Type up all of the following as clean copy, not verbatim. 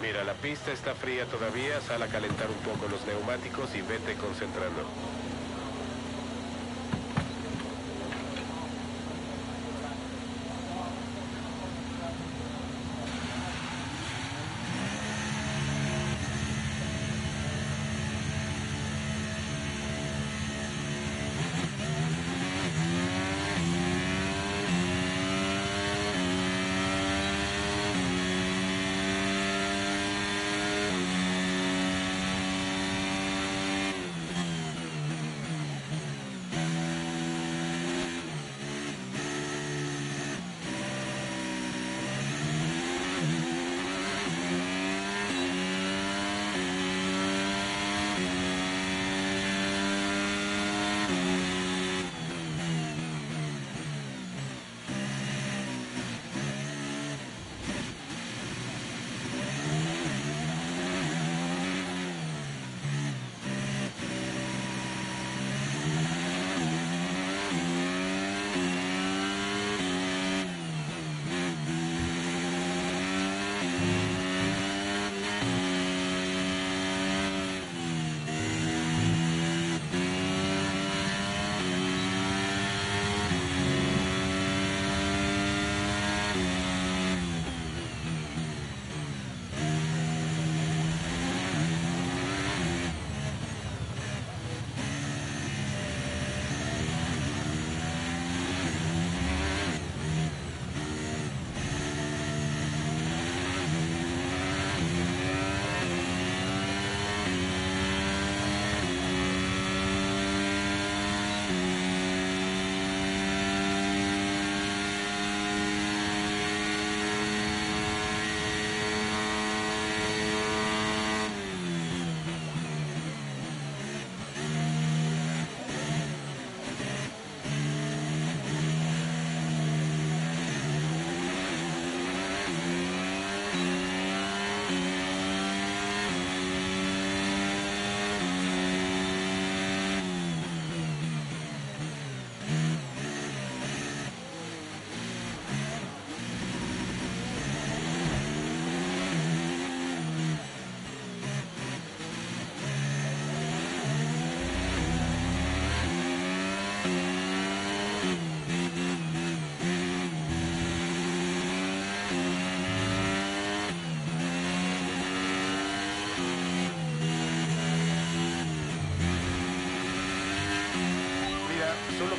Mira, la pista está fría todavía, sal a calentar un poco los neumáticos y vete concentrando.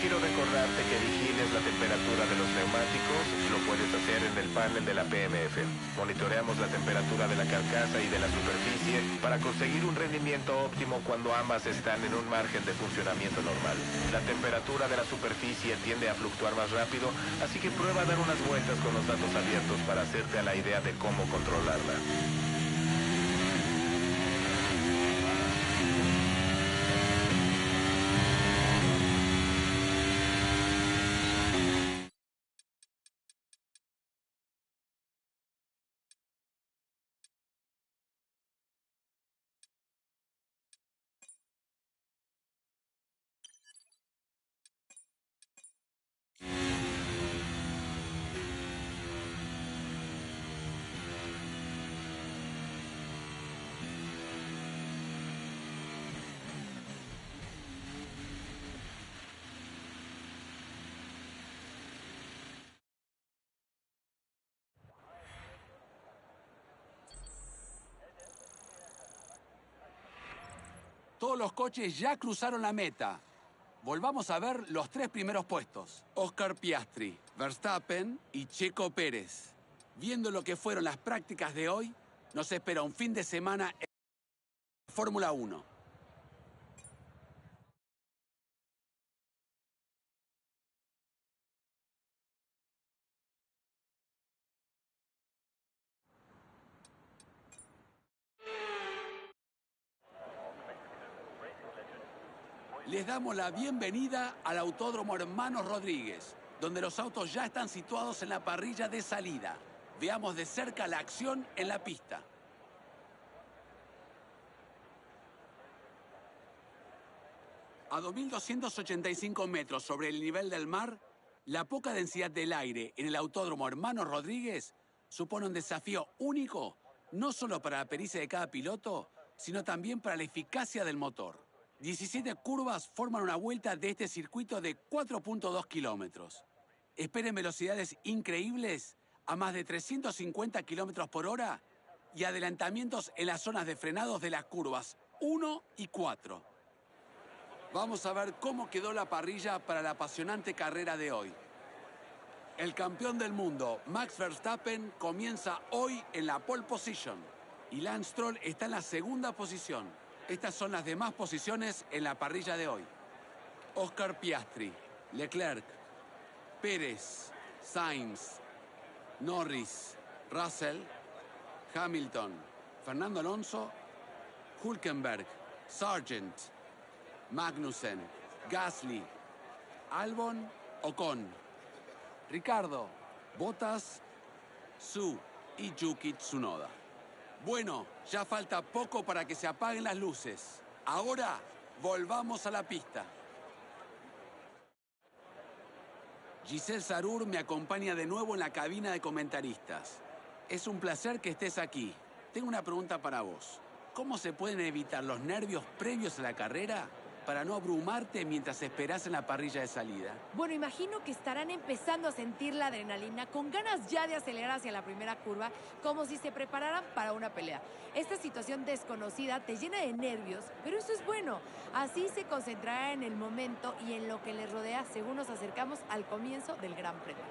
Quiero recordarte que vigiles la temperatura de los neumáticos, lo puedes hacer en el panel de la PMF. Monitoreamos la temperatura de la carcasa y de la superficie para conseguir un rendimiento óptimo cuando ambas están en un margen de funcionamiento normal. La temperatura de la superficie tiende a fluctuar más rápido, así que prueba a dar unas vueltas con los datos abiertos para hacerte a la idea de cómo controlarla. Todos los coches ya cruzaron la meta. Volvamos a ver los tres primeros puestos. Oscar Piastri, Verstappen y Checo Pérez. Viendo lo que fueron las prácticas de hoy, nos espera un fin de semana en Fórmula 1. Les damos la bienvenida al Autódromo Hermanos Rodríguez, donde los autos ya están situados en la parrilla de salida. Veamos de cerca la acción en la pista. A 2.285 metros sobre el nivel del mar, la poca densidad del aire en el Autódromo Hermanos Rodríguez supone un desafío único no solo para la pericia de cada piloto, sino también para la eficacia del motor. 17 curvas forman una vuelta de este circuito de 4.2 kilómetros. Esperen velocidades increíbles a más de 350 kilómetros por hora y adelantamientos en las zonas de frenados de las curvas 1 y 4. Vamos a ver cómo quedó la parrilla para la apasionante carrera de hoy. El campeón del mundo, Max Verstappen, comienza hoy en la pole position. Y Lance Stroll está en la segunda posición. Estas son las demás posiciones en la parrilla de hoy. Oscar Piastri, Leclerc, Pérez, Sainz, Norris, Russell, Hamilton, Fernando Alonso, Hulkenberg, Sargent, Magnussen, Gasly, Albon, Ocon, Ricardo, Bottas, Zhu y Yuki Tsunoda. Bueno, ya falta poco para que se apaguen las luces. Ahora, volvamos a la pista. Giselle Zarur me acompaña de nuevo en la cabina de comentaristas. Es un placer que estés aquí. Tengo una pregunta para vos. ¿Cómo se pueden evitar los nervios previos a la carrera para no abrumarte mientras esperas en la parrilla de salida? Bueno, imagino que estarán empezando a sentir la adrenalina, con ganas ya de acelerar hacia la primera curva, como si se prepararan para una pelea. Esta situación desconocida te llena de nervios, pero eso es bueno. Así se concentrará en el momento y en lo que les rodea según nos acercamos al comienzo del Gran Premio.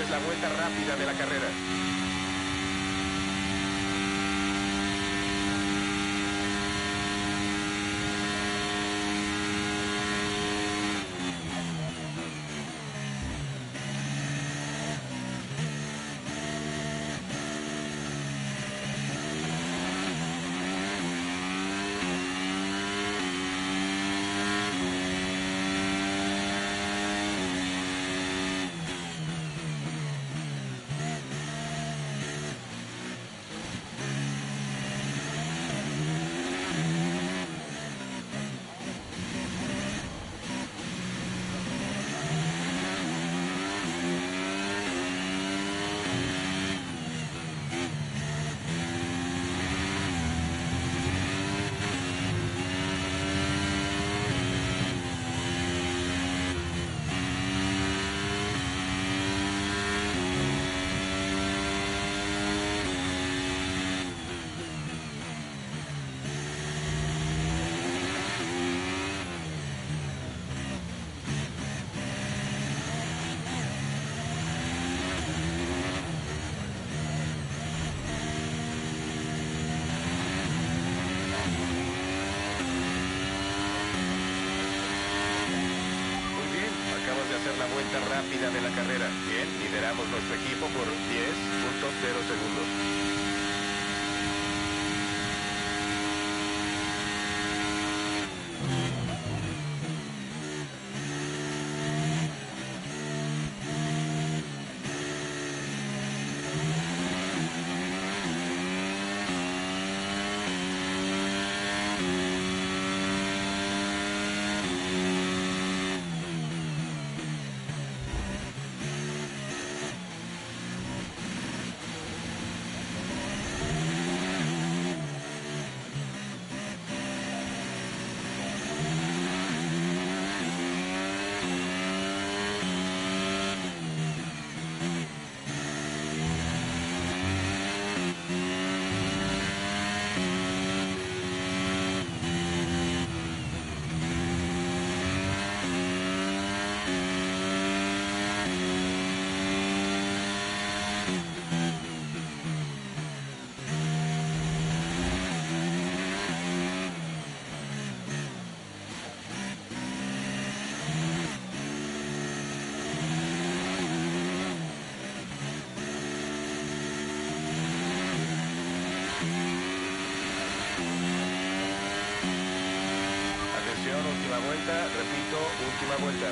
Esta es la vuelta rápida de la carrera. Rápida de la carrera. Bien, lideramos nuestro equipo por 10.0 segundos. Repito, última vuelta.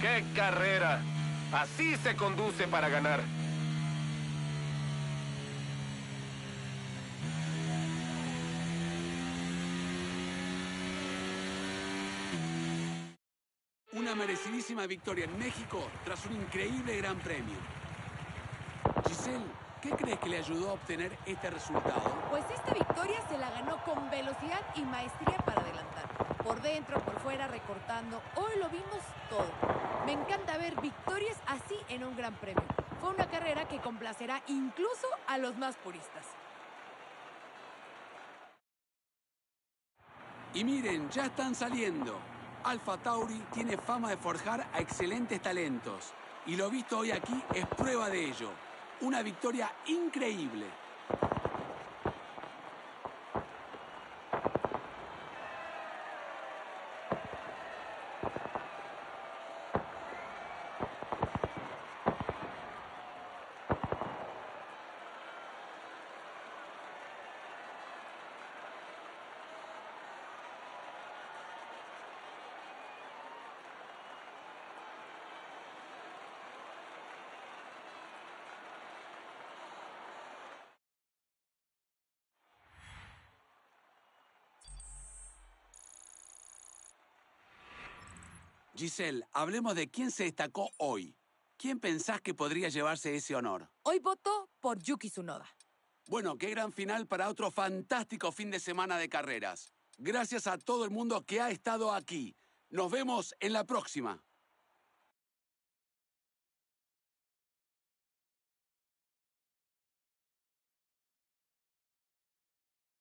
¡Qué carrera! Así se conduce para ganar. Una merecidísima victoria en México tras un increíble Gran Premio. Giselle, ¿qué crees que le ayudó a obtener este resultado? Pues esta victoria se la ganó con velocidad y maestría para adelantar. Por dentro, por fuera, recortando. Hoy lo vimos todo. Me encanta ver victorias así en un Gran Premio. fue una carrera que complacerá incluso a los más puristas. Y miren, ya están saliendo. Alfa Tauri tiene fama de forjar a excelentes talentos. Y lo visto hoy aquí es prueba de ello. Una victoria increíble. Giselle, hablemos de quién se destacó hoy. ¿Quién pensás que podría llevarse ese honor? Hoy voto por Yuki Tsunoda. Bueno, qué gran final para otro fantástico fin de semana de carreras. Gracias a todo el mundo que ha estado aquí. Nos vemos en la próxima.